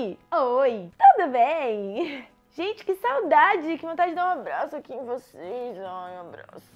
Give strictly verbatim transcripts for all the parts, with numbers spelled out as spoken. Oi! Oi! Tudo bem? Gente, que saudade! Que vontade de dar um abraço aqui em vocês. Ai, um abraço.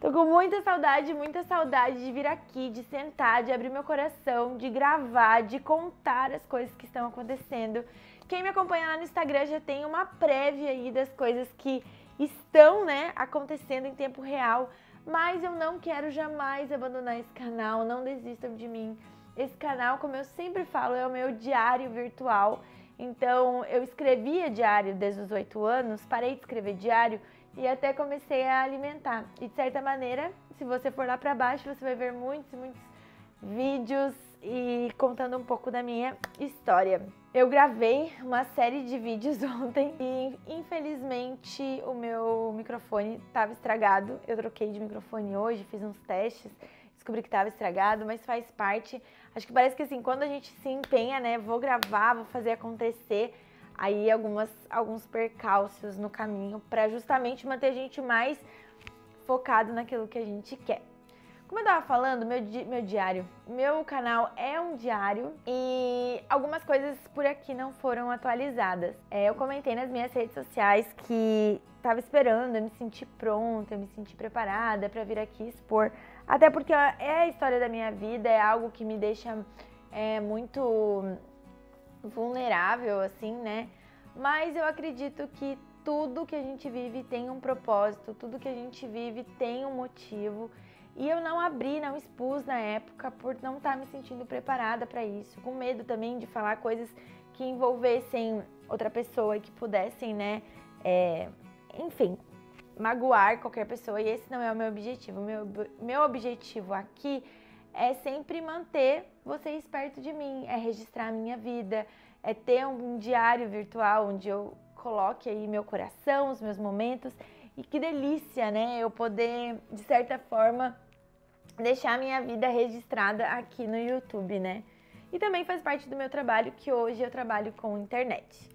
Tô com muita saudade, muita saudade de vir aqui, de sentar, de abrir meu coração, de gravar, de contar as coisas que estão acontecendo. Quem me acompanha lá no Instagram já tem uma prévia aí das coisas que estão, né, acontecendo em tempo real. Mas eu não quero jamais abandonar esse canal, não desistam de mim. Esse canal, como eu sempre falo, é o meu diário virtual. Então, eu escrevia diário desde os oito anos, parei de escrever diário e até comecei a alimentar. E de certa maneira, se você for lá pra baixo, você vai ver muitos, muitos vídeos e contando um pouco da minha história. Eu gravei uma série de vídeos ontem e infelizmente o meu microfone estava estragado. Eu troquei de microfone hoje, fiz uns testes, descobri que estava estragado, mas faz parte. Acho que parece que assim, quando a gente se empenha, né, vou gravar, vou fazer acontecer, aí algumas, alguns percalços no caminho para justamente manter a gente mais focado naquilo que a gente quer. Como eu tava falando, meu, di meu diário, meu canal é um diário e algumas coisas por aqui não foram atualizadas. É, eu comentei nas minhas redes sociais que tava esperando, eu me senti pronta, eu me senti preparada para vir aqui expor. Até porque é a história da minha vida, é algo que me deixa é, muito vulnerável, assim, né? Mas eu acredito que tudo que a gente vive tem um propósito, tudo que a gente vive tem um motivo. E eu não abri, não expus na época por não estar me sentindo preparada para isso, com medo também de falar coisas que envolvessem outra pessoa e que pudessem, né, é, enfim, magoar qualquer pessoa. E esse não é o meu objetivo. Meu, meu objetivo aqui é sempre manter vocês perto de mim, é registrar a minha vida, é ter um diário virtual onde eu coloque aí meu coração, os meus momentos. E que delícia, né? Eu poder, de certa forma, deixar minha vida registrada aqui no YouTube, né? E também faz parte do meu trabalho, que hoje eu trabalho com internet.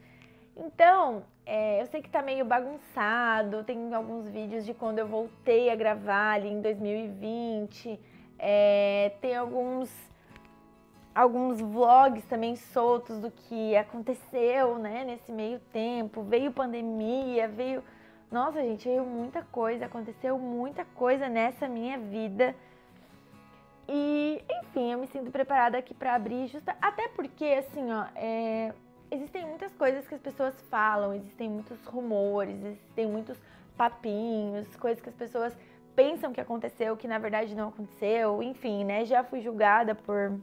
Então, é, eu sei que tá meio bagunçado, tem alguns vídeos de quando eu voltei a gravar ali em dois mil e vinte, é, tem alguns, alguns vlogs também soltos do que aconteceu, né? Nesse meio tempo, veio pandemia, veio... Nossa, gente, veio muita coisa, aconteceu muita coisa nessa minha vida. E, enfim, eu me sinto preparada aqui pra abrir justa... Até porque, assim, ó, é... existem muitas coisas que as pessoas falam, existem muitos rumores, existem muitos papinhos, coisas que as pessoas pensam que aconteceu, que na verdade não aconteceu. Enfim, né, já fui julgada por...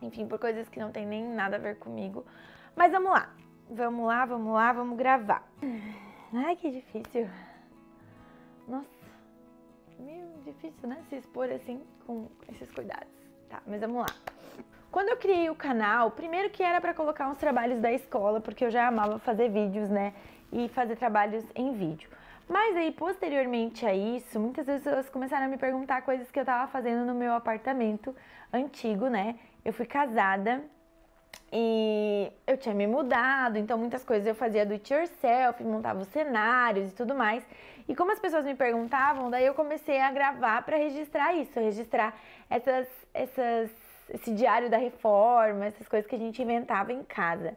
Enfim, por coisas que não tem nem nada a ver comigo. Mas vamos lá, vamos lá, vamos lá, vamos gravar. Ai, que difícil. Nossa, meio difícil, né? Se expor assim com esses cuidados. Tá, mas vamos lá. Quando eu criei o canal, primeiro que era pra colocar uns trabalhos da escola, porque eu já amava fazer vídeos, né? E fazer trabalhos em vídeo. Mas aí, posteriormente a isso, muitas pessoas começaram a me perguntar coisas que eu tava fazendo no meu apartamento antigo, né? Eu fui casada... E eu tinha me mudado, então muitas coisas eu fazia do it yourself, montava os cenários e tudo mais. E como as pessoas me perguntavam, daí eu comecei a gravar para registrar isso, registrar essas, essas, esse diário da reforma, essas coisas que a gente inventava em casa.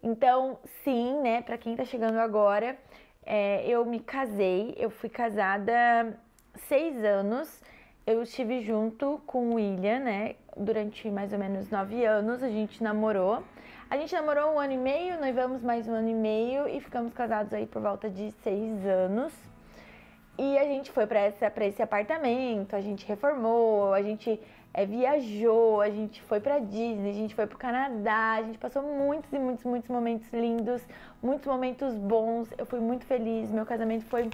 Então, sim, né, para quem tá chegando agora, é, eu me casei, eu fui casada seis anos. Eu estive junto com o William, né, durante mais ou menos nove anos, a gente namorou. A gente namorou um ano e meio, noivamos mais um ano e meio e ficamos casados aí por volta de seis anos. E a gente foi pra, essa, pra esse apartamento, a gente reformou, a gente é, viajou, a gente foi pra Disney, a gente foi pro Canadá, a gente passou muitos e muitos, muitos momentos lindos, muitos momentos bons, eu fui muito feliz, meu casamento foi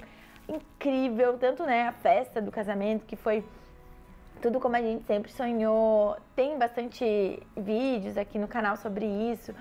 incrível, tanto, né, a festa do casamento, que foi tudo como a gente sempre sonhou. Tem bastante vídeos aqui no canal sobre isso.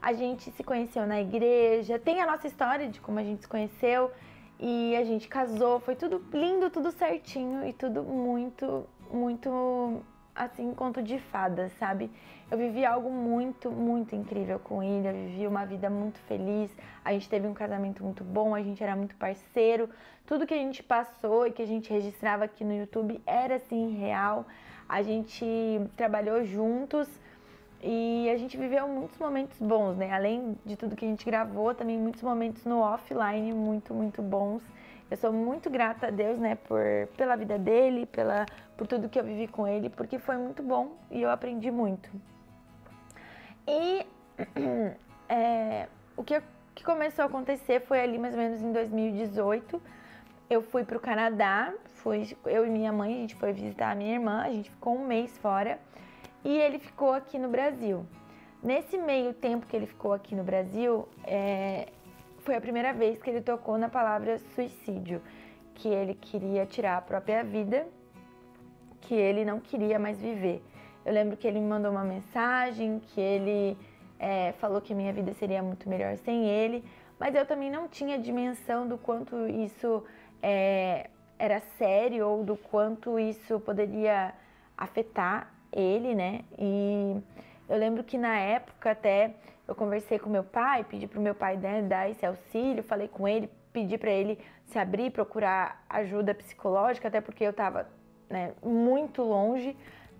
A gente se conheceu na igreja, tem a nossa história de como a gente se conheceu e a gente casou. Foi tudo lindo, tudo certinho e tudo muito, muito, assim, conto de fadas, sabe? Eu vivi algo muito, muito incrível com ele, eu vivi uma vida muito feliz, a gente teve um casamento muito bom, a gente era muito parceiro, tudo que a gente passou e que a gente registrava aqui no YouTube era, assim, real. A gente trabalhou juntos, E a gente viveu muitos momentos bons, né? Além de tudo que a gente gravou, também muitos momentos no offline muito, muito bons. Eu sou muito grata a Deus, né, por, pela vida dele, pela, por tudo que eu vivi com ele, porque foi muito bom e eu aprendi muito. E é, o que, que começou a acontecer foi ali mais ou menos em dois mil e dezoito. Eu fui pro Canadá, fui, eu e minha mãe, a gente foi visitar a minha irmã, a gente ficou um mês fora. E ele ficou aqui no Brasil. Nesse meio tempo que ele ficou aqui no Brasil, é, foi a primeira vez que ele tocou na palavra suicídio, que ele queria tirar a própria vida, que ele não queria mais viver. Eu lembro que ele me mandou uma mensagem, que ele é, falou que minha vida seria muito melhor sem ele, mas eu também não tinha dimensão do quanto isso é, era sério ou do quanto isso poderia afetar ele, né? E eu lembro que na época até eu conversei com meu pai, pedi pro meu pai, né, dar esse auxílio, falei com ele, pedi pra ele se abrir, procurar ajuda psicológica, até porque eu tava, né, muito longe,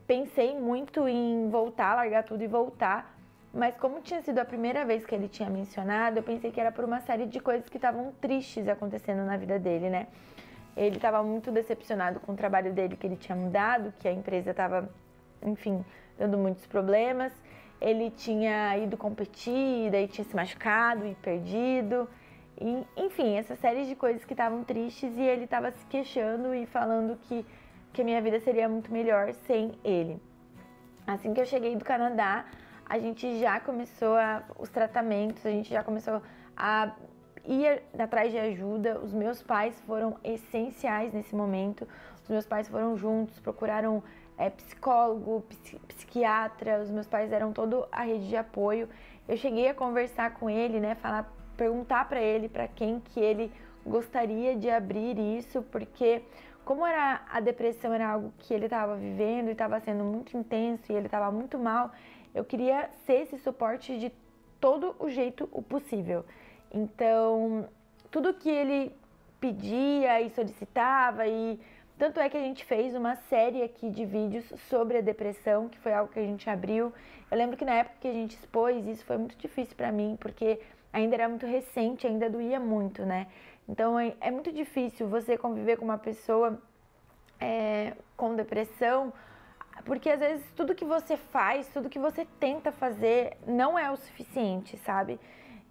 pensei muito em voltar, largar tudo e voltar, mas como tinha sido a primeira vez que ele tinha mencionado, eu pensei que era por uma série de coisas que estavam tristes acontecendo na vida dele, né? Ele estava muito decepcionado com o trabalho dele, que ele tinha mudado, que a empresa tava, enfim, dando muitos problemas. Ele tinha ido competir, daí tinha se machucado e perdido. E, enfim, essa série de coisas que estavam tristes e ele estava se queixando e falando que, que a minha vida seria muito melhor sem ele. Assim que eu cheguei do Canadá, a gente já começou a, os tratamentos, a gente já começou a ir atrás de ajuda. Os meus pais foram essenciais nesse momento. Os meus pais foram juntos, procuraram É, psicólogo, psiqui psiquiatra, os meus pais eram toda a rede de apoio. Eu cheguei a conversar com ele, né, falar, perguntar para ele, para quem que ele gostaria de abrir isso, porque como era a depressão era algo que ele estava vivendo e estava sendo muito intenso e ele estava muito mal, eu queria ser esse suporte de todo o jeito o possível. Então, tudo que ele pedia e solicitava e tanto é que a gente fez uma série aqui de vídeos sobre a depressão, que foi algo que a gente abriu. Eu lembro que na época que a gente expôs, isso foi muito difícil pra mim, porque ainda era muito recente, ainda doía muito, né? Então é muito difícil você conviver com uma pessoa é, com depressão, porque às vezes tudo que você faz, tudo que você tenta fazer não é o suficiente, sabe?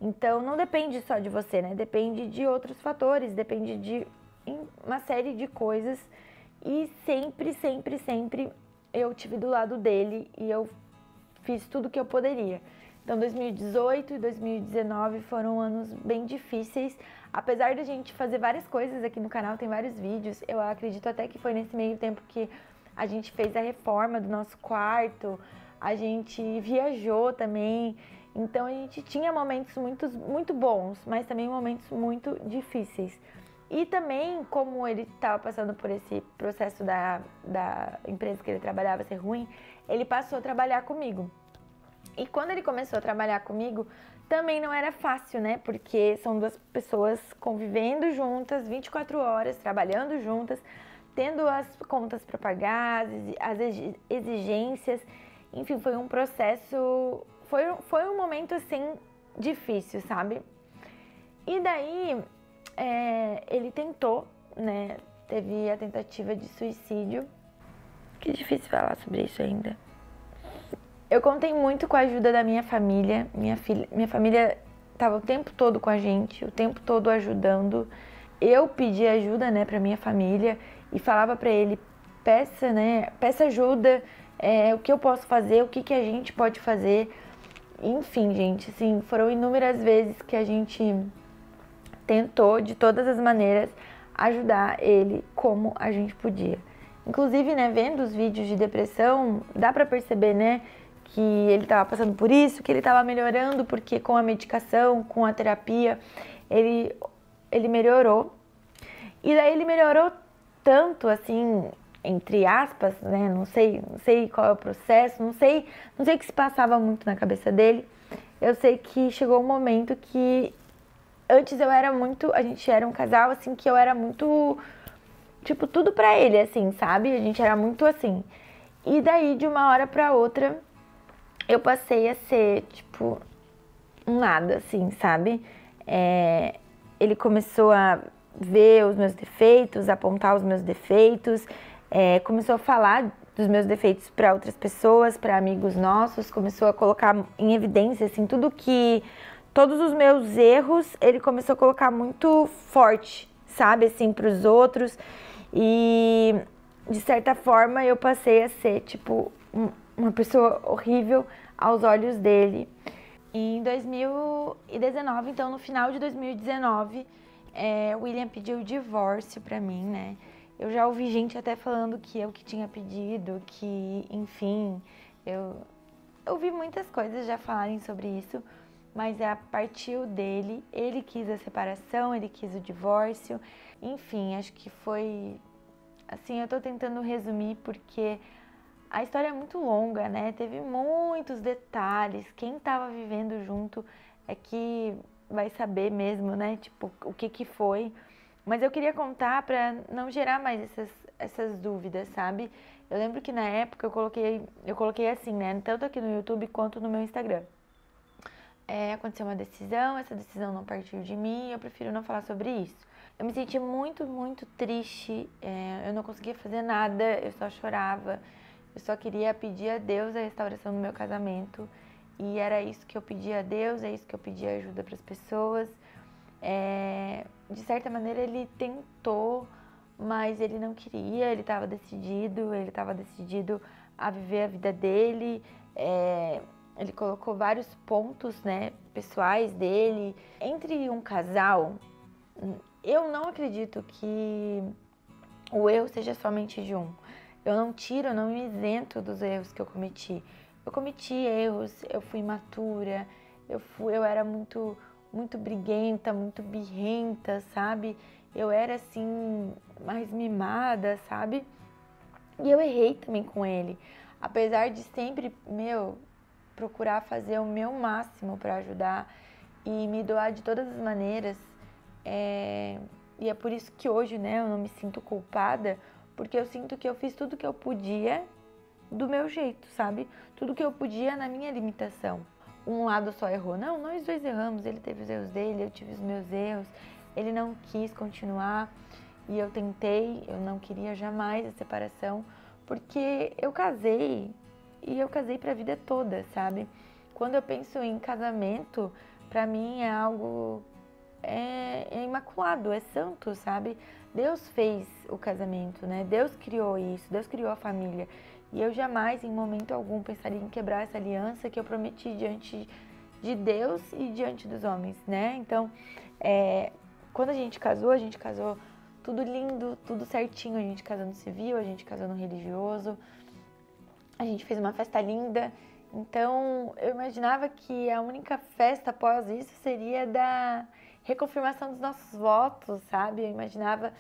Então não depende só de você, né? Depende de outros fatores, depende de uma série de coisas e sempre, sempre, sempre eu tive do lado dele e eu fiz tudo que eu poderia. Então dois mil e dezoito e dois mil e dezenove foram anos bem difíceis, apesar de a gente fazer várias coisas aqui no canal, tem vários vídeos, eu acredito até que foi nesse meio tempo que a gente fez a reforma do nosso quarto, a gente viajou também, então a gente tinha momentos muito, muito bons, mas também momentos muito difíceis. E também, como ele estava passando por esse processo da, da empresa que ele trabalhava ser ruim, ele passou a trabalhar comigo. E quando ele começou a trabalhar comigo, também não era fácil, né? Porque são duas pessoas convivendo juntas, vinte e quatro horas, trabalhando juntas, tendo as contas para pagar, as exigências. Enfim, foi um processo... Foi, foi um momento, assim, difícil, sabe? E daí... É, ele tentou, né, teve a tentativa de suicídio, que difícil falar sobre isso ainda. Eu contei muito com a ajuda da minha família, minha, filha, minha família estava o tempo todo com a gente, o tempo todo ajudando. Eu pedi ajuda, né, para minha família e falava para ele, peça, né, peça ajuda, é, o que eu posso fazer, o que, que a gente pode fazer. Enfim, gente, assim, foram inúmeras vezes que a gente... tentou, de todas as maneiras, ajudar ele como a gente podia. Inclusive, né, vendo os vídeos de depressão, dá pra perceber, né, que ele tava passando por isso, que ele tava melhorando, porque com a medicação, com a terapia, ele, ele melhorou. E daí ele melhorou tanto, assim, entre aspas, né, não sei, não sei qual é o processo, não sei, não sei o que se passava muito na cabeça dele. Eu sei que chegou um momento que... Antes eu era muito, a gente era um casal, assim, que eu era muito, tipo, tudo pra ele, assim, sabe? A gente era muito assim. E daí, de uma hora pra outra, eu passei a ser, tipo, um nada, assim, sabe? É, ele começou a ver os meus defeitos, apontar os meus defeitos, é, começou a falar dos meus defeitos para outras pessoas, para amigos nossos, começou a colocar em evidência, assim, tudo que... Todos os meus erros, ele começou a colocar muito forte, sabe, assim, pros outros. E, de certa forma, eu passei a ser, tipo, um, uma pessoa horrível aos olhos dele. Em dois mil e dezenove, então, no final de dois mil e dezenove, é, o William pediu o divórcio pra mim, né? Eu já ouvi gente até falando que eu que tinha pedido, que, enfim, eu ouvi muitas coisas já falarem sobre isso. Mas a partir dele, ele quis a separação, ele quis o divórcio, enfim, acho que foi... Assim, eu tô tentando resumir porque a história é muito longa, né? Teve muitos detalhes, quem tava vivendo junto é que vai saber mesmo, né? Tipo, o que que foi. Mas eu queria contar pra não gerar mais essas, essas dúvidas, sabe? Eu lembro que na época eu coloquei, eu coloquei assim, né? Tanto aqui no YouTube quanto no meu Instagram. É, aconteceu uma decisão, essa decisão não partiu de mim, eu prefiro não falar sobre isso. Eu me senti muito, muito triste, é, eu não conseguia fazer nada, eu só chorava. Eu só queria pedir a Deus a restauração do meu casamento. E era isso que eu pedia a Deus, é isso que eu pedia ajuda para as pessoas. É, de certa maneira ele tentou, mas ele não queria, ele estava decidido, ele estava decidido a viver a vida dele. É, Ele colocou vários pontos, né, pessoais dele. Entre um casal, eu não acredito que o erro seja somente de um. Eu não tiro, eu não me isento dos erros que eu cometi. Eu cometi erros, eu fui imatura, eu, fui, eu era muito, muito briguenta, muito birrenta, sabe? Eu era, assim, mais mimada, sabe? E eu errei também com ele. Apesar de sempre, meu... procurar fazer o meu máximo para ajudar e me doar de todas as maneiras. É... E é por isso que hoje, né, eu não me sinto culpada, porque eu sinto que eu fiz tudo que eu podia do meu jeito, sabe? Tudo que eu podia na minha limitação. Um lado só errou. Não, nós dois erramos. Ele teve os erros dele, eu tive os meus erros. Ele não quis continuar e eu tentei. Eu não queria jamais a separação, porque eu casei. E eu casei pra vida toda, sabe? Quando eu penso em casamento, pra mim é algo... É, é imaculado, é santo, sabe? Deus fez o casamento, né? Deus criou isso, Deus criou a família. E eu jamais, em momento algum, pensaria em quebrar essa aliança que eu prometi diante de Deus e diante dos homens, né? Então, é, quando a gente casou, a gente casou tudo lindo, tudo certinho. A gente casou no civil, a gente casou no religioso... A gente fez uma festa linda, então eu imaginava que a única festa após isso seria da reconfirmação dos nossos votos, sabe? Eu imaginava,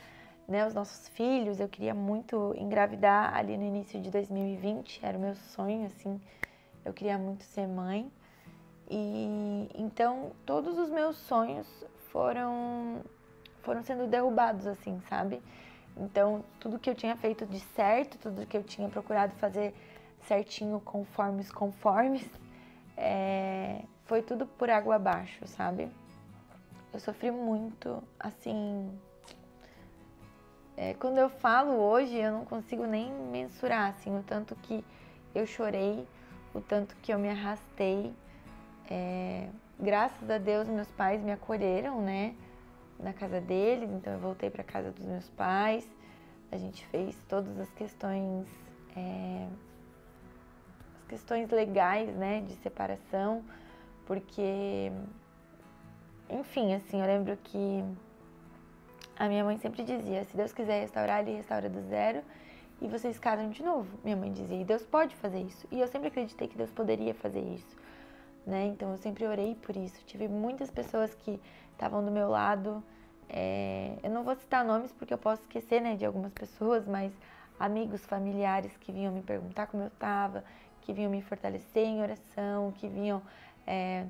né, os nossos filhos, eu queria muito engravidar ali no início de dois mil e vinte, era o meu sonho, assim, eu queria muito ser mãe. E então todos os meus sonhos foram, foram sendo derrubados, assim, sabe? Então tudo que eu tinha feito de certo, tudo que eu tinha procurado fazer certinho, conforme os conformes, é, foi tudo por água abaixo, sabe? Eu sofri muito, assim... É, quando eu falo hoje, eu não consigo nem mensurar, assim, o tanto que eu chorei, o tanto que eu me arrastei. É, graças a Deus, meus pais me acolheram, né, na casa deles, então eu voltei pra casa dos meus pais, a gente fez todas as questões... É, questões legais, né, de separação, porque, enfim, assim, eu lembro que a minha mãe sempre dizia, se Deus quiser restaurar, Ele restaura do zero e vocês casam de novo, minha mãe dizia, e Deus pode fazer isso, e eu sempre acreditei que Deus poderia fazer isso, né, então eu sempre orei por isso, tive muitas pessoas que estavam do meu lado, é... eu não vou citar nomes porque eu posso esquecer, né, de algumas pessoas, mas amigos, familiares que vinham me perguntar como eu tava, que vinham me fortalecer em oração, que vinham é,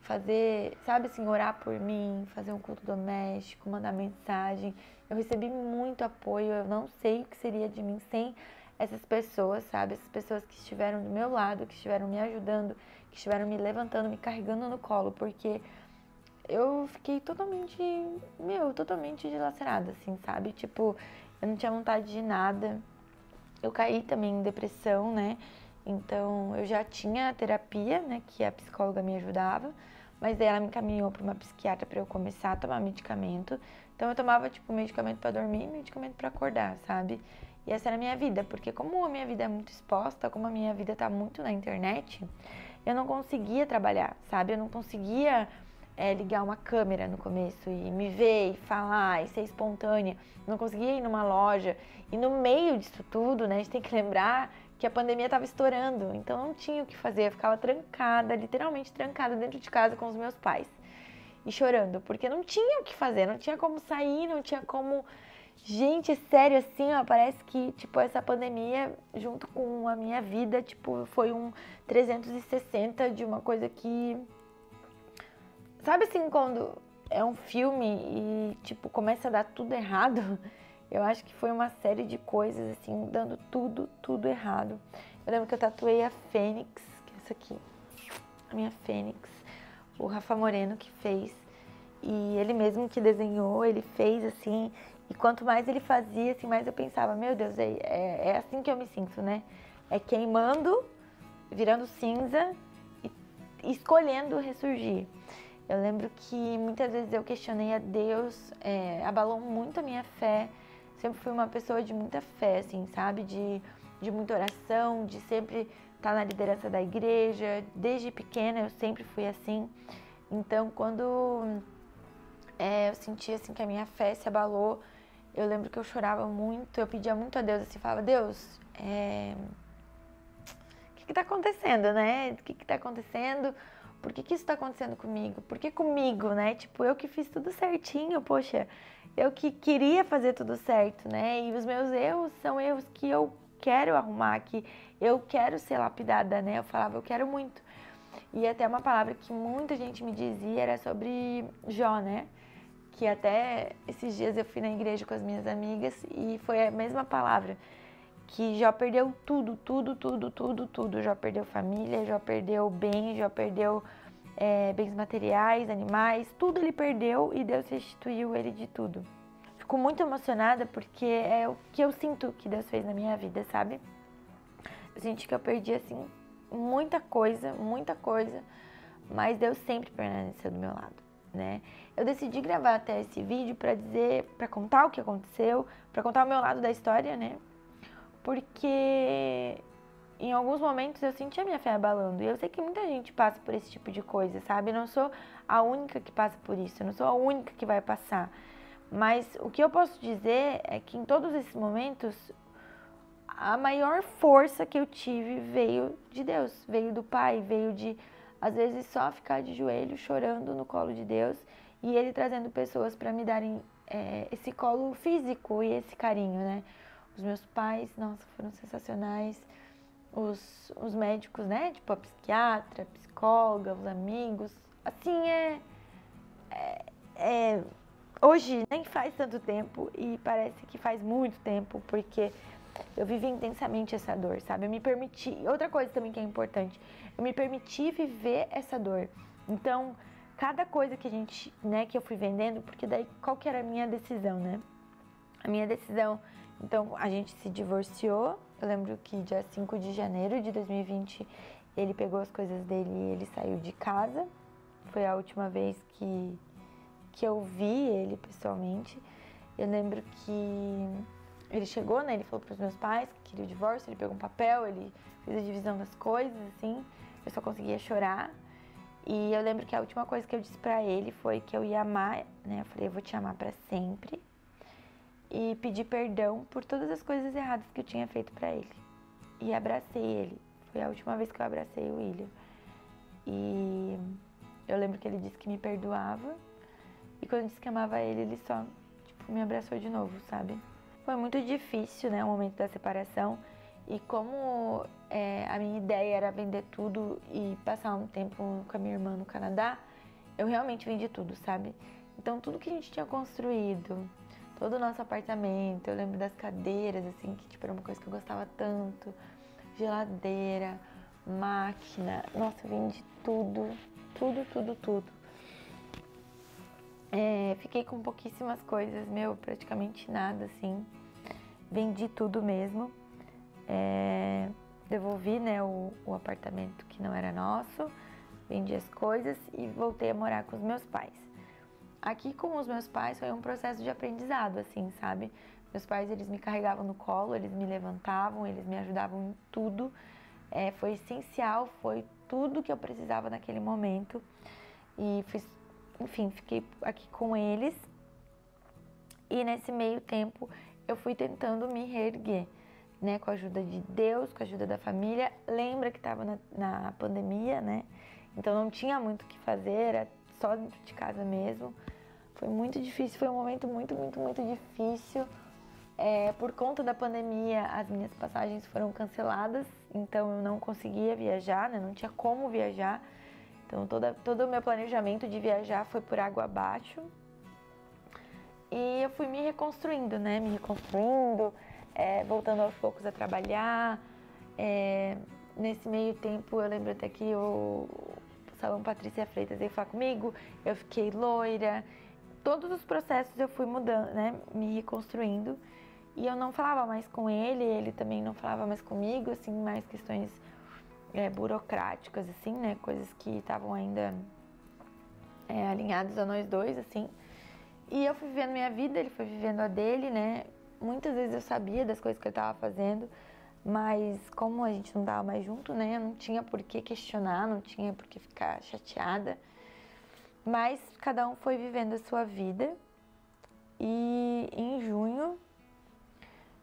fazer, sabe assim, orar por mim, fazer um culto doméstico, mandar mensagem. Eu recebi muito apoio, eu não sei o que seria de mim sem essas pessoas, sabe? Essas pessoas que estiveram do meu lado, que estiveram me ajudando, que estiveram me levantando, me carregando no colo, porque eu fiquei totalmente, meu, totalmente dilacerada, assim, sabe? Tipo, eu não tinha vontade de nada. Eu caí também em depressão, né? Então, eu já tinha a terapia, né? Que a psicóloga me ajudava. Mas daí ela me encaminhou para uma psiquiatra para eu começar a tomar medicamento. Então, eu tomava, tipo, medicamento para dormir e medicamento para acordar, sabe? E essa era a minha vida. Porque como a minha vida é muito exposta, como a minha vida tá muito na internet, eu não conseguia trabalhar, sabe? Eu não conseguia... É, ligar uma câmera no começo e me ver e falar e ser espontânea. Não conseguia ir numa loja. E no meio disso tudo, né, a gente tem que lembrar que a pandemia estava estourando. Então não tinha o que fazer, eu ficava trancada, literalmente trancada dentro de casa com os meus pais. E chorando, porque não tinha o que fazer, não tinha como sair, não tinha como... Gente, é sério, assim, ó, parece que, tipo, essa pandemia, junto com a minha vida, tipo, foi um trezentos e sessenta de uma coisa que... Sabe assim, quando é um filme e, tipo, começa a dar tudo errado? Eu acho que foi uma série de coisas, assim, dando tudo, tudo errado. Eu lembro que eu tatuei a Fênix, que é essa aqui, a minha Fênix, o Rafa Moreno que fez. E ele mesmo que desenhou, ele fez, assim, e quanto mais ele fazia, assim, mais eu pensava, meu Deus, é, é, é assim que eu me sinto, né? É queimando, virando cinza e escolhendo ressurgir. Eu lembro que muitas vezes eu questionei a Deus, é, abalou muito a minha fé. Sempre fui uma pessoa de muita fé, assim, sabe? De, de muita oração, de sempre estar na liderança da igreja. Desde pequena eu sempre fui assim. Então, quando é, eu senti, assim, que a minha fé se abalou, eu lembro que eu chorava muito. Eu pedia muito a Deus, assim, falava, Deus, é... o que que tá acontecendo, né? O que que tá acontecendo? Por que que isso tá acontecendo comigo? Por que comigo, né? Tipo, eu que fiz tudo certinho, poxa. Eu que queria fazer tudo certo, né? E os meus erros são erros que eu quero arrumar, que eu quero ser lapidada, né? Eu falava, eu quero muito. E até uma palavra que muita gente me dizia era sobre Jó, né? Que até esses dias eu fui na igreja com as minhas amigas e foi a mesma palavra. Que Jó perdeu tudo, tudo, tudo, tudo, tudo. Jó perdeu família, Jó perdeu bens, Jó perdeu é, bens materiais, animais. Tudo ele perdeu e Deus restituiu ele de tudo. Fico muito emocionada porque é o que eu sinto que Deus fez na minha vida, sabe? Eu senti que eu perdi, assim, muita coisa, muita coisa. Mas Deus sempre permaneceu do meu lado, né? Eu decidi gravar até esse vídeo pra dizer, pra contar o que aconteceu, pra contar o meu lado da história, né? Porque em alguns momentos eu sentia minha fé abalando. E eu sei que muita gente passa por esse tipo de coisa, sabe? Eu não sou a única que passa por isso, eu não sou a única que vai passar. Mas o que eu posso dizer é que em todos esses momentos, a maior força que eu tive veio de Deus, veio do Pai, veio de, às vezes, só ficar de joelho chorando no colo de Deus e Ele trazendo pessoas para me darem é, esse colo físico e esse carinho, né? Os meus pais, nossa, foram sensacionais. Os, os médicos, né? Tipo, a psiquiatra, a psicóloga, os amigos. Assim, é, é, é... Hoje nem faz tanto tempo e parece que faz muito tempo, porque eu vivi intensamente essa dor, sabe? Eu me permiti... Outra coisa também que é importante, eu me permiti viver essa dor. Então, cada coisa que a gente, né, que eu fui vendendo, porque daí qual que era a minha decisão, né? A minha decisão... Então, a gente se divorciou. Eu lembro que dia cinco de janeiro de dois mil e vinte, ele pegou as coisas dele e ele saiu de casa. Foi a última vez que, que eu vi ele pessoalmente. Eu lembro que ele chegou, né? Ele falou para os meus pais que queria o divórcio. Ele pegou um papel, ele fez a divisão das coisas, assim. Eu só conseguia chorar. E eu lembro que a última coisa que eu disse para ele foi que eu ia amar, né? Eu falei, eu vou te amar para sempre. E pedi perdão por todas as coisas erradas que eu tinha feito pra ele. E abracei ele. Foi a última vez que eu abracei o William. E eu lembro que ele disse que me perdoava. E quando eu disse que amava ele, ele só, tipo, me abraçou de novo, sabe? Foi muito difícil, né, o momento da separação. E como é, a minha ideia era vender tudo e passar um tempo com a minha irmã no Canadá, eu realmente vendi tudo, sabe? Então, tudo que a gente tinha construído... todo o nosso apartamento. Eu lembro das cadeiras, assim, que tipo, era uma coisa que eu gostava tanto. Geladeira, máquina, nossa, eu vendi tudo, tudo, tudo, tudo. É, fiquei com pouquíssimas coisas, meu, praticamente nada, assim. Vendi tudo mesmo. É, devolvi, né, o, o apartamento que não era nosso. Vendi as coisas e voltei a morar com os meus pais. Aqui com os meus pais foi um processo de aprendizado, assim, sabe? Meus pais, eles me carregavam no colo, eles me levantavam, eles me ajudavam em tudo. É, foi essencial, foi tudo que eu precisava naquele momento. E fiz... Enfim, fiquei aqui com eles e nesse meio tempo eu fui tentando me reerguer, né? Com a ajuda de Deus, com a ajuda da família. Lembra que tava na, na pandemia, né? Então não tinha muito o que fazer, era só dentro de casa mesmo. Foi muito difícil, foi um momento muito, muito, muito difícil. É, por conta da pandemia, as minhas passagens foram canceladas, então eu não conseguia viajar, né? Não tinha como viajar. Então, toda, todo o meu planejamento de viajar foi por água abaixo. E eu fui me reconstruindo, né? Me reconstruindo, é, voltando aos poucos a trabalhar. É, nesse meio tempo, eu lembro até que o salão Patrícia Freitas veio falar comigo. Eu fiquei loira. Todos os processos eu fui mudando, né? Me reconstruindo. E eu não falava mais com ele, ele também não falava mais comigo, assim, mais questões... É, burocráticas, assim, né, coisas que estavam ainda é, alinhadas a nós dois, assim, e eu fui vivendo minha vida, ele foi vivendo a dele, né, muitas vezes eu sabia das coisas que eu tava fazendo, mas como a gente não tava mais junto, né, eu não tinha por que questionar, não tinha por que ficar chateada, mas cada um foi vivendo a sua vida, e em junho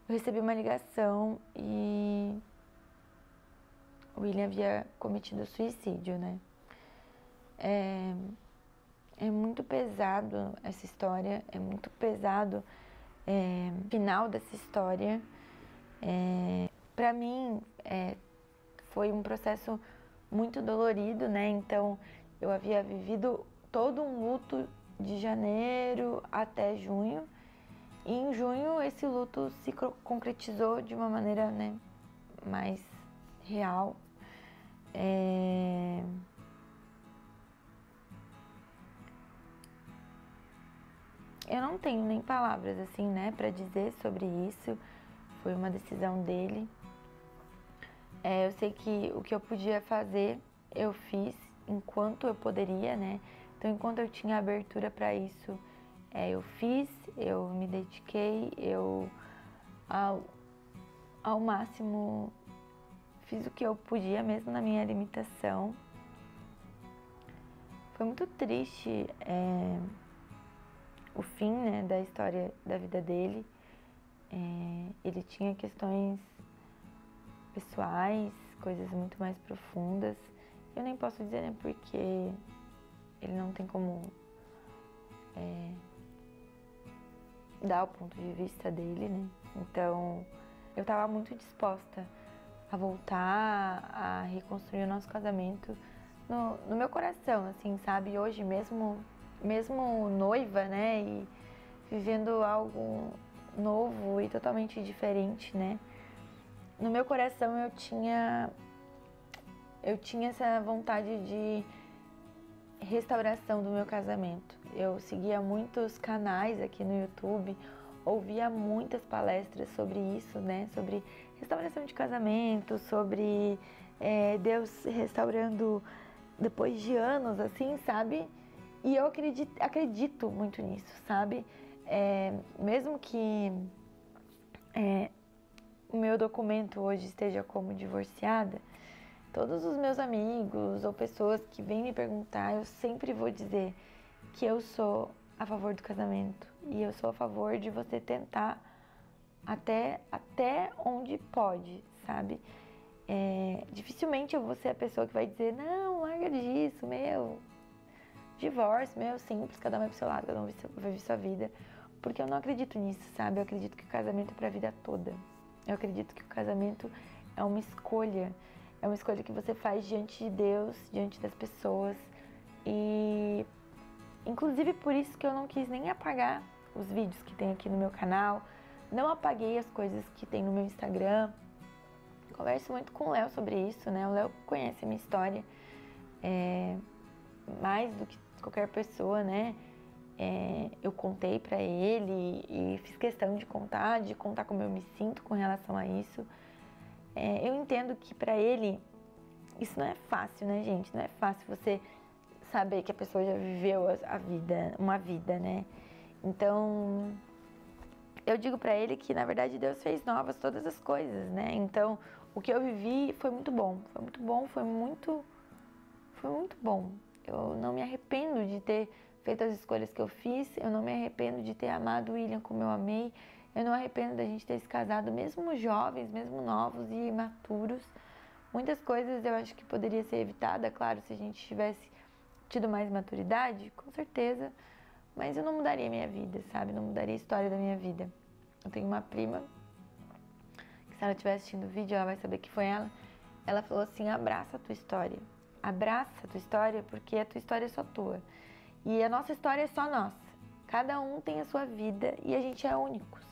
eu recebi uma ligação e... O William havia cometido suicídio, né? É, é muito pesado essa história, é muito pesado é, o final dessa história. É, pra mim, é, foi um processo muito dolorido, né? Então, eu havia vivido todo um luto de janeiro até junho. E em junho, esse luto se concretizou de uma maneira, né, mais real. É... Eu não tenho nem palavras, assim, né, pra dizer sobre isso. Foi uma decisão dele. É, eu sei que o que eu podia fazer, eu fiz enquanto eu poderia, né. Então, enquanto eu tinha abertura pra isso, é, eu fiz, eu me dediquei, eu ao, ao máximo... Fiz o que eu podia, mesmo na minha limitação. Foi muito triste é, o fim, né, da história da vida dele. É, ele tinha questões pessoais, coisas muito mais profundas. Eu nem posso dizer, né, porque ele não tem como é, dar o ponto de vista dele, né. Então, eu estava muito disposta a voltar, a reconstruir o nosso casamento no, no meu coração, assim, sabe? Hoje mesmo, mesmo noiva, né? E vivendo algo novo e totalmente diferente, né? No meu coração eu tinha, eu tinha essa vontade de restauração do meu casamento. Eu seguia muitos canais aqui no YouTube, ouvia muitas palestras sobre isso, né? Sobre restauração de casamento, sobre é, Deus restaurando depois de anos, assim, sabe? E eu acredito, acredito muito nisso, sabe? É, mesmo que é, o meu documento hoje esteja como divorciada, todos os meus amigos ou pessoas que vêm me perguntar, eu sempre vou dizer que eu sou a favor do casamento e eu sou a favor de você tentar até, até onde pode, sabe? É, dificilmente eu vou ser a pessoa que vai dizer não, larga disso, meu, divórcio, meu, simples, cada um vai pro seu lado, cada um vai ver sua vida, porque eu não acredito nisso, sabe? Eu acredito que o casamento é pra vida toda. Eu acredito que o casamento é uma escolha, é uma escolha que você faz diante de Deus, diante das pessoas. E inclusive por isso que eu não quis nem apagar os vídeos que tem aqui no meu canal, não apaguei as coisas que tem no meu Instagram. Converso muito com o Léo sobre isso, né? O Léo conhece a minha história é, mais do que qualquer pessoa, né? É, eu contei pra ele e fiz questão de contar, de contar como eu me sinto com relação a isso. É, eu entendo que pra ele isso não é fácil, né, gente? Não é fácil você saber que a pessoa já viveu a vida, uma vida, né? Então, eu digo pra ele que, na verdade, Deus fez novas todas as coisas, né? Então, o que eu vivi foi muito bom, foi muito bom, foi muito, foi muito bom. Eu não me arrependo de ter feito as escolhas que eu fiz, eu não me arrependo de ter amado o William como eu amei, eu não me arrependo da gente ter se casado, mesmo jovens, mesmo novos e imaturos. Muitas coisas eu acho que poderia ser evitada, claro, se a gente tivesse tido mais maturidade, com certeza, mas eu não mudaria minha vida, sabe? Não mudaria a história da minha vida. Eu tenho uma prima, que se ela estiver assistindo o vídeo, ela vai saber que foi ela, ela falou assim, abraça a tua história, abraça a tua história, porque a tua história é só tua. E a nossa história é só nossa. Cada um tem a sua vida e a gente é únicos.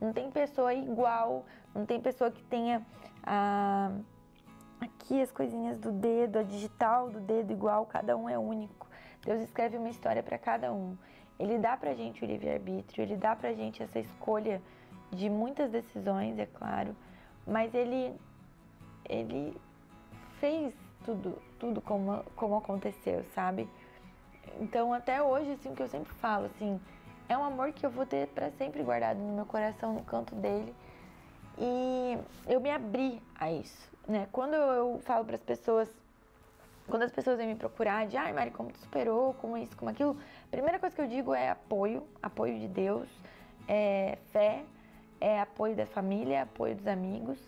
Não tem pessoa igual, não tem pessoa que tenha a, aqui as coisinhas do dedo, a digital do dedo igual, cada um é único. Deus escreve uma história para cada um. Ele dá pra gente o livre-arbítrio, ele dá pra gente essa escolha de muitas decisões, é claro, mas ele, ele fez tudo, tudo como, como aconteceu, sabe? Então, até hoje, assim, o que eu sempre falo, assim, é um amor que eu vou ter pra sempre guardado no meu coração, no canto dele. E eu me abri a isso, né? Quando eu falo pras pessoas, quando as pessoas vêm me procurar de, ai, Mari, como tu superou, como isso, como aquilo, a primeira coisa que eu digo é apoio, apoio de Deus, é fé, é apoio da família, é apoio dos amigos.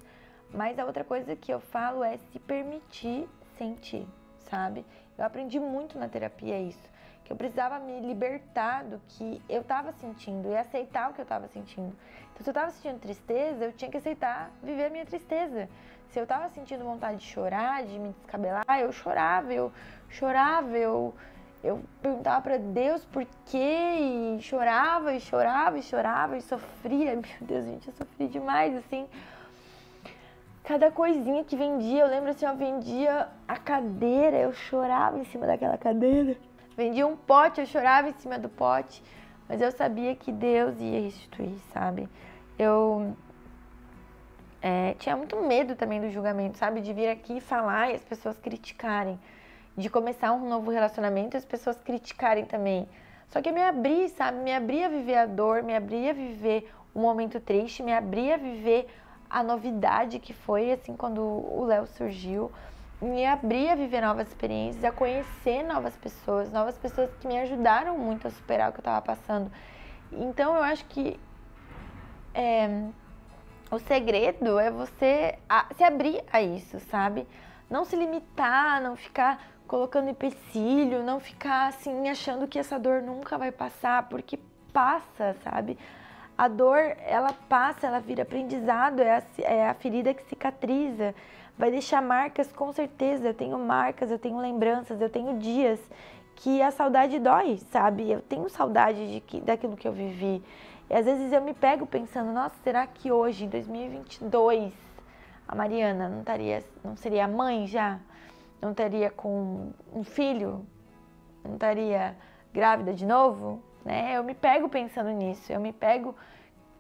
Mas a outra coisa que eu falo é se permitir sentir, sabe? Eu aprendi muito na terapia isso, que eu precisava me libertar do que eu tava sentindo e aceitar o que eu tava sentindo. Então, se eu tava sentindo tristeza, eu tinha que aceitar viver a minha tristeza. Se eu tava sentindo vontade de chorar, de me descabelar, eu chorava, eu chorava, eu, eu perguntava pra Deus por quê, e chorava, e chorava, e chorava, e sofria. Meu Deus, gente, eu sofri demais, assim. Cada coisinha que vendia, eu lembro assim, eu vendia a cadeira, eu chorava em cima daquela cadeira. Vendia um pote, eu chorava em cima do pote. Mas eu sabia que Deus ia restituir, sabe? Eu é, tinha muito medo também do julgamento, sabe? De vir aqui falar e as pessoas criticarem. De começar um novo relacionamento e as pessoas criticarem também. Só que eu me abri, sabe? Me abri a viver a dor, me abri a viver um momento triste, me abri a viver a novidade que foi, assim, quando o Léo surgiu, me abri a viver novas experiências, a conhecer novas pessoas, novas pessoas que me ajudaram muito a superar o que eu tava passando. Então, eu acho que é, o segredo é você a, se abrir a isso, sabe? Não se limitar, não ficar colocando empecilho, não ficar, assim, achando que essa dor nunca vai passar, porque passa, sabe? A dor, ela passa, ela vira aprendizado, é a, é a ferida que cicatriza, vai deixar marcas, com certeza. Eu tenho marcas, eu tenho lembranças, eu tenho dias que a saudade dói, sabe? Eu tenho saudade de que, daquilo que eu vivi. E às vezes eu me pego pensando, nossa, será que hoje, em dois mil e vinte e dois, a Mariana não, estaria, não seria mãe já? Não estaria com um filho? Não estaria grávida de novo? Né? Eu me pego pensando nisso, eu me pego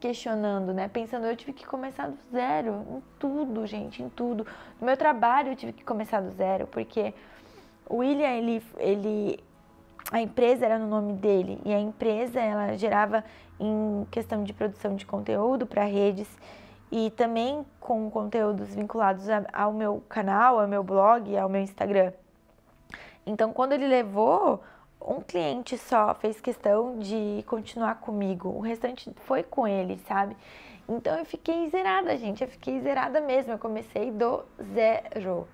questionando, né? Pensando, eu tive que começar do zero, em tudo, gente, em tudo. No meu trabalho eu tive que começar do zero, porque o William, ele, ele, a empresa era no nome dele, e a empresa, ela gerava em questão de produção de conteúdo para redes, e também com conteúdos vinculados ao meu canal, ao meu blog, ao meu Instagram. Então, quando ele levou um cliente só, fez questão de continuar comigo, o restante foi com ele, sabe? Então eu fiquei zerada, gente, eu fiquei zerada mesmo, eu comecei do zero.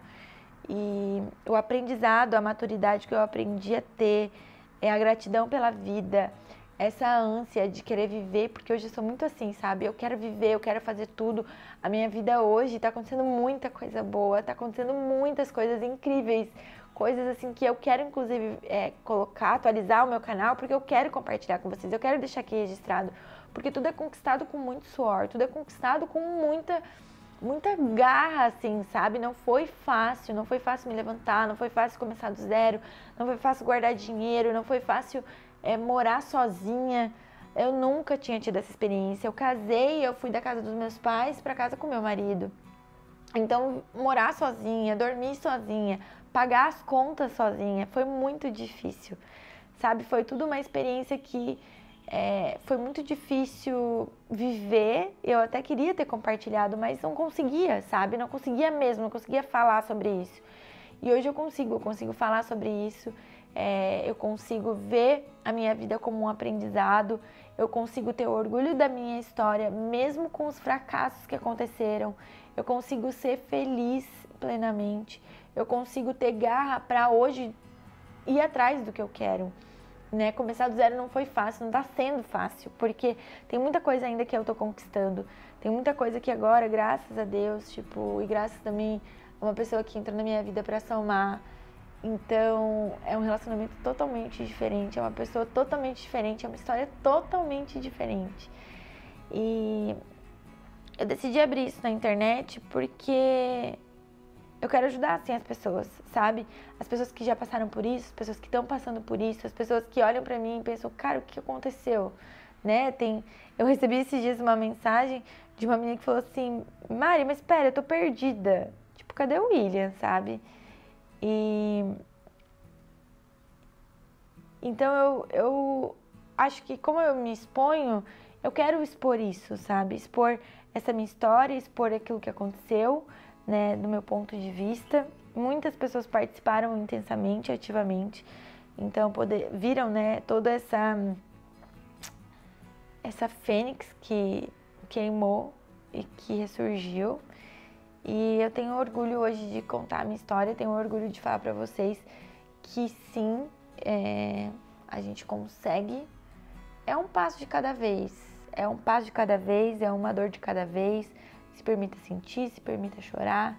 E o aprendizado, a maturidade que eu aprendi a ter, é a gratidão pela vida, essa ânsia de querer viver, porque hoje eu sou muito assim, sabe? Eu quero viver, eu quero fazer tudo. A minha vida hoje tá acontecendo muita coisa boa, tá acontecendo muitas coisas incríveis, coisas assim que eu quero, inclusive, é, colocar, atualizar o meu canal, porque eu quero compartilhar com vocês, eu quero deixar aqui registrado, porque tudo é conquistado com muito suor, tudo é conquistado com muita, muita garra, assim, sabe? Não foi fácil, não foi fácil me levantar, não foi fácil começar do zero, não foi fácil guardar dinheiro, não foi fácil é, morar sozinha. Eu nunca tinha tido essa experiência. Eu casei, eu fui da casa dos meus pais para casa com meu marido. Então, morar sozinha, dormir sozinha, pagar as contas sozinha, foi muito difícil, sabe? Foi tudo uma experiência que é, foi muito difícil viver. Eu até queria ter compartilhado, mas não conseguia, sabe? Não conseguia mesmo, não conseguia falar sobre isso. E hoje eu consigo, eu consigo falar sobre isso, é, eu consigo ver a minha vida como um aprendizado, eu consigo ter orgulho da minha história, mesmo com os fracassos que aconteceram. Eu consigo ser feliz plenamente, eu consigo ter garra para hoje ir atrás do que eu quero, né? Começar do zero não foi fácil, não tá sendo fácil, porque tem muita coisa ainda que eu tô conquistando, tem muita coisa que agora, graças a Deus, tipo, e graças também a uma pessoa que entrou na minha vida para somar. Então, é um relacionamento totalmente diferente, é uma pessoa totalmente diferente, é uma história totalmente diferente. E eu decidi abrir isso na internet porque eu quero ajudar, assim, as pessoas, sabe? As pessoas que já passaram por isso, as pessoas que estão passando por isso, as pessoas que olham pra mim e pensam, cara, o que aconteceu? Né? Tem... Eu recebi esses dias uma mensagem de uma menina que falou assim, Mari, mas pera, eu tô perdida. Tipo, cadê o William, sabe? E... Então, eu, eu acho que como eu me exponho, eu quero expor isso, sabe? Expor essa minha história, expor aquilo que aconteceu, né, do meu ponto de vista. Muitas pessoas participaram intensamente, ativamente. Então, poder, viram, né, toda essa essa fênix que queimou e que ressurgiu. E eu tenho orgulho hoje de contar a minha história, tenho orgulho de falar pra vocês que sim, é, a gente consegue. É um passo de cada vez. É um passo de cada vez, é uma dor de cada vez. Se permita sentir, se permita chorar,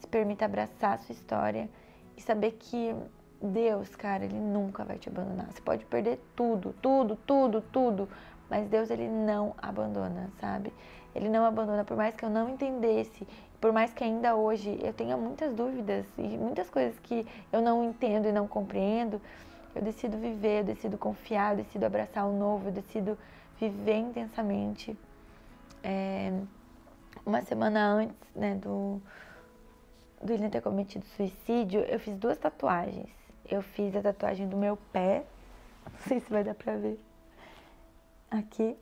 se permita abraçar a sua história e saber que Deus, cara, Ele nunca vai te abandonar. Você pode perder tudo, tudo, tudo, tudo, mas Deus, Ele não abandona, sabe? Ele não abandona, por mais que eu não entendesse, por mais que ainda hoje eu tenha muitas dúvidas e muitas coisas que eu não entendo e não compreendo, eu decido viver, eu decido confiar, eu decido abraçar o novo, eu decido viver intensamente. É... Uma semana antes, né, do, do William ter cometido suicídio, eu fiz duas tatuagens. Eu fiz a tatuagem do meu pé, não sei se vai dar pra ver, aqui,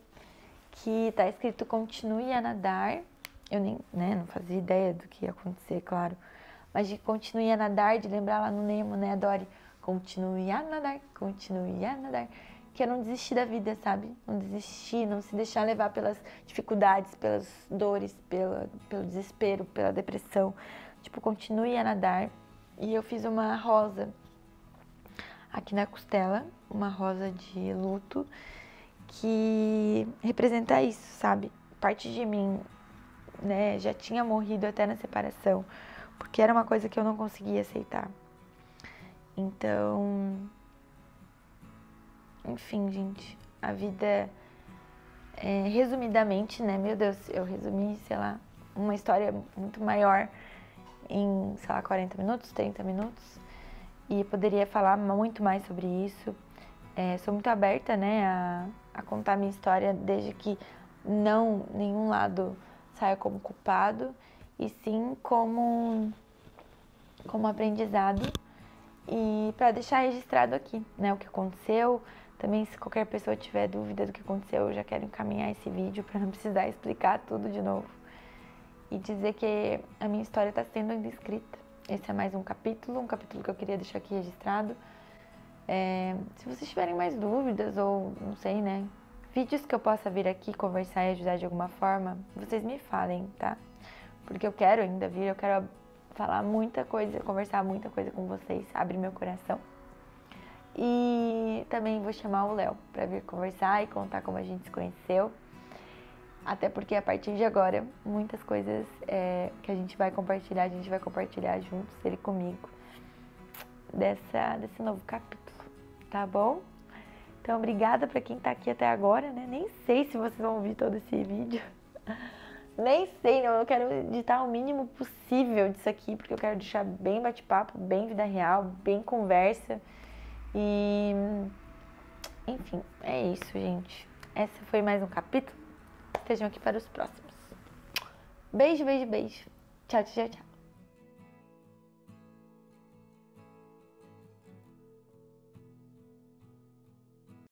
que tá escrito continue a nadar. Eu nem, né, não fazia ideia do que ia acontecer, claro, mas de continue a nadar, de lembrar lá no Nemo, né, Dori, continue a nadar, continue a nadar. Que é não desistir da vida, sabe? Não desistir, não se deixar levar pelas dificuldades, pelas dores, pela, pelo desespero, pela depressão. Tipo, continue a nadar. E eu fiz uma rosa aqui na costela, uma rosa de luto, que representa isso, sabe? Parte de mim, né, já tinha morrido até na separação, porque era uma coisa que eu não conseguia aceitar. Então... Enfim, gente, a vida, é, resumidamente, né, meu Deus, eu resumi, sei lá, uma história muito maior em, sei lá, quarenta minutos, trinta minutos, e poderia falar muito mais sobre isso. É, sou muito aberta, né, a, a contar minha história, desde que não, nenhum lado saia como culpado, e sim como, como aprendizado, e para deixar registrado aqui, né, o que aconteceu. Também, se qualquer pessoa tiver dúvida do que aconteceu, eu já quero encaminhar esse vídeo para não precisar explicar tudo de novo. E dizer que a minha história está sendo ainda escrita. Esse é mais um capítulo, um capítulo que eu queria deixar aqui registrado. É, se vocês tiverem mais dúvidas ou, não sei, né, vídeos que eu possa vir aqui conversar e ajudar de alguma forma, vocês me falem, tá? Porque eu quero ainda vir, eu quero falar muita coisa, conversar muita coisa com vocês, abrir meu coração. E também vou chamar o Léo para vir conversar e contar como a gente se conheceu. Até porque a partir de agora, muitas coisas é, que a gente vai compartilhar, a gente vai compartilhar juntos, ele comigo. dessa, desse novo capítulo, tá bom? Então, obrigada pra quem tá aqui até agora, né? Nem sei se vocês vão ouvir todo esse vídeo. Nem sei, não. Eu quero editar o mínimo possível disso aqui, porque eu quero deixar bem bate-papo, bem vida real, bem conversa. E... enfim, é isso, gente. Esse foi mais um capítulo. Estejam aqui para os próximos. Beijo, beijo, beijo. Tchau, tchau, tchau.